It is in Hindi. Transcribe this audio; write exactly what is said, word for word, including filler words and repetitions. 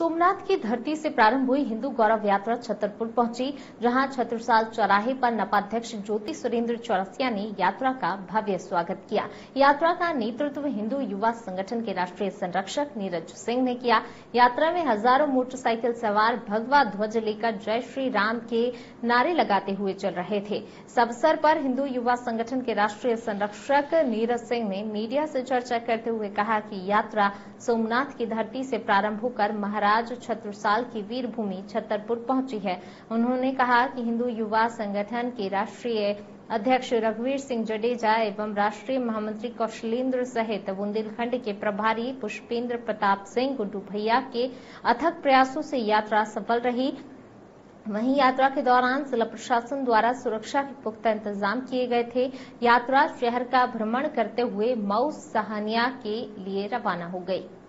सोमनाथ की धरती से प्रारंभ हुई हिंदू ग़ौरव यात्रा छतरपुर पहुंची, जहां छत्रसाल चौराहे पर नपाध्यक्ष ज्योति सुरेंद्र चौरसिया ने यात्रा का भव्य स्वागत किया। यात्रा का नेतृत्व हिंदू युवा संगठन के राष्ट्रीय संरक्षक नीरज सिंह ने किया। यात्रा में हजारों मोटरसाइकिल सवार भगवा ध्वज लेकर जय श्री राम के नारे लगाते हुए चल रहे थे। इस अवसर पर हिंदू युवा संगठन के राष्ट्रीय संरक्षक नीरज सिंह ने मीडिया से चर्चा करते हुए कहा कि यात्रा सोमनाथ की धरती से प्रारंभ होकर महाराज छत्रसाल की वीर भूमि छतरपुर पहुंची है। उन्होंने कहा कि हिंदू युवा संगठन के राष्ट्रीय अध्यक्ष रघुवीर सिंह जडेजा एवं राष्ट्रीय महामंत्री कौशलेंद्र सहित बुंदेलखंड के प्रभारी पुष्पेन्द्र प्रताप सिंह डुभिया के अथक प्रयासों से यात्रा सफल रही। वहीं यात्रा के दौरान जिला प्रशासन द्वारा सुरक्षा के पुख्ता इंतजाम किए गए थे। यात्रा शहर का भ्रमण करते हुए मऊ सहनिया के लिए रवाना हो गई।